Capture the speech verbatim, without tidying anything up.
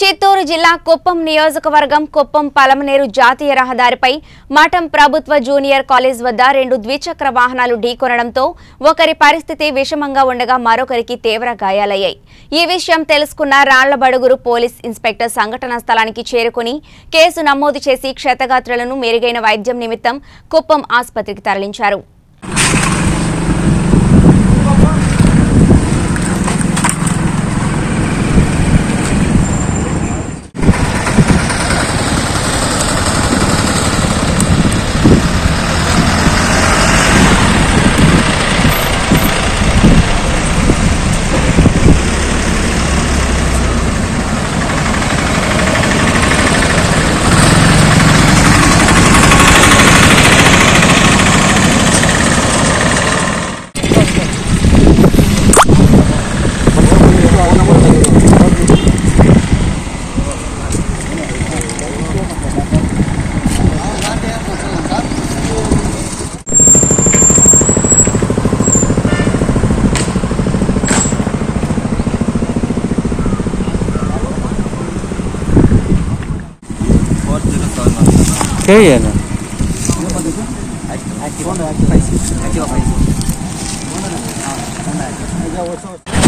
చిత్తూరు జిల్లా కుప్పం నియోజకవర్గం కుప్పం పలమనేరు జాతీయ రహదారిపై మఠం ప్రభుత్వ జూనియర్ కాలేజ్ వద్ద రెండు ద్విచక్ర వాహనాలు ఢీకొనడంతో ఒకరి పరిస్థితి విషమంగా ఉండగా మరొకరికి తీవ్ర గాయాలయ్యాయి. ఈ విషయం తెలుసుకున్న రాళ్లబడుగురు పోలీస్ ఇన్స్పెక్టర్ సంఘటనా స్థలానికి చేరుకుని కేసు నమోదు చేసి క్షతగాత్రులను మెరుగైన వైద్యం నిమిత్తం కుప్పం ఆసుపత్రికి తరలించారు. सही है ना एक्टिव एक्टिव एक्टिव एक्टिव